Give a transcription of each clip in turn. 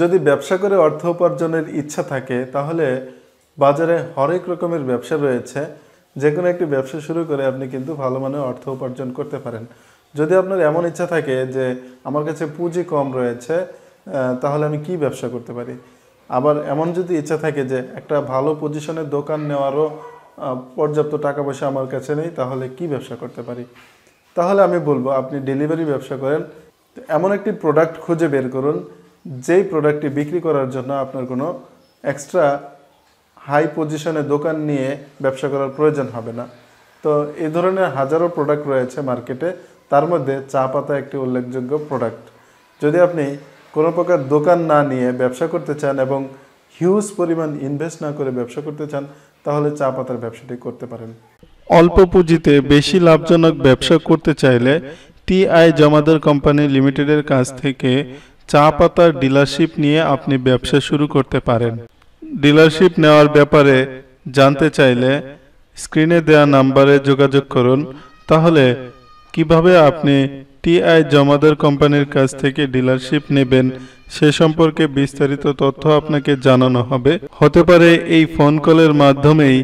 যদি ব্যবসা করে অর্থ উপার্জনের ইচ্ছা থাকে তাহলে বাজারে হরেক রকমের ব্যবসা রয়েছে। যে কোনো একটি ব্যবসা শুরু করে আপনি কিন্তু ভালো মানের অর্থ উপার্জন করতে পারেন। যদি আপনার এমন ইচ্ছা থাকে যে আমার কাছে পুঁজি কম রয়েছে তাহলে আমি কি ব্যবসা করতে পারি, আবার এমন যদি ইচ্ছা থাকে যে একটা ভালো পজিশনের দোকান নেওয়ারও পর্যাপ্ত টাকা পয়সা আমার কাছে নেই তাহলে কি ব্যবসা করতে পারি, তাহলে আমি বলবো আপনি ডেলিভারি ব্যবসা করেন। এমন একটি প্রোডাক্ট খুঁজে বের করুন যেই প্রোডাক্টটি বিক্রি করার জন্য আপনার কোনো এক্সট্রা হাই পজিশনে দোকান নিয়ে ব্যবসা করার প্রয়োজন হবে না। তো এই ধরনের হাজারো প্রোডাক্ট রয়েছে মার্কেটে, তার মধ্যে চা পাতা একটি উল্লেখযোগ্য প্রোডাক্ট। যদি আপনি কোনো প্রকার দোকান না নিয়ে ব্যবসা করতে চান এবং হিউজ পরিমাণ ইনভেস্ট না করে ব্যবসা করতে চান তাহলে চা পাতার ব্যবসাটি করতে পারেন। অল্প পুঁজিতে বেশি লাভজনক ব্যবসা করতে চাইলে টিআই জমাদার কোম্পানি লিমিটেডের কাছ থেকে চা পাতার ডিলারশিপ নিয়ে আপনি ব্যবসা শুরু করতে পারেন। ডিলারশিপ নেওয়ার ব্যাপারে জানতে চাইলে স্ক্রিনে দেওয়া নাম্বারে যোগাযোগ করুন। তাহলে কিভাবে আপনি টিআই জমাদার কোম্পানির কাছ থেকে ডিলারশিপ নেবেন সে সম্পর্কে বিস্তারিত তথ্য আপনাকে জানানো হবে। হতে পারে এই ফোন কলের মাধ্যমেই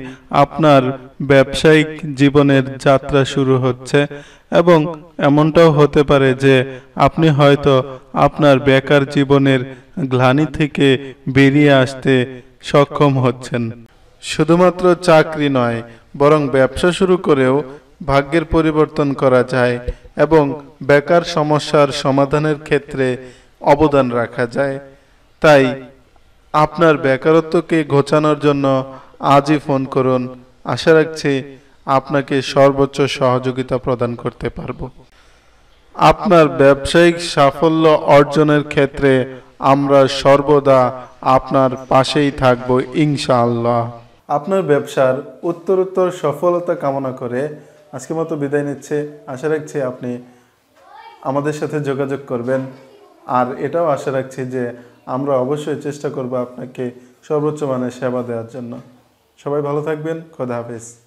আপনার ব্যবসায়িক জীবনের যাত্রা শুরু হচ্ছে, এবং এমনটাও হতে পারে যে আপনি হয়তো আপনার বেকার জীবনের গ্লানি থেকে বেরিয়ে আসতে সক্ষম হচ্ছেন। শুধুমাত্র চাকরি নয়, বরং ব্যবসা শুরু করেও ভাগ্যের পরিবর্তন করা যায় এবং বেকার সমস্যার সমাধানের ক্ষেত্রে অবদান রাখা যায়। তাই আপনার বেকারত্বকে ঘোচানোর জন্য আজই ফোন করুন। আশা রাখছি আপনাকে সর্বোচ্চ সহযোগিতা প্রদান করতে পারব। আপনার ব্যবসায়িক সাফল্য অর্জনের ক্ষেত্রে আমরা সর্বদা আপনার পাশেই থাকব ইনশাআল্লাহ। আপনার ব্যবসার উত্তরোত্তর সফলতা কামনা করে আজকের মতো বিদায় নিচ্ছে। আশা রাখছি আপনি আমাদের সাথে যোগাযোগ করবেন, আর এটাও আশা রাখছি যে আমরা অবশ্যই চেষ্টা করব আপনাকে সর্বোচ্চ মানের সেবা দেওয়ার জন্য। সবাই ভালো থাকবেন। খোদা হাফেজ।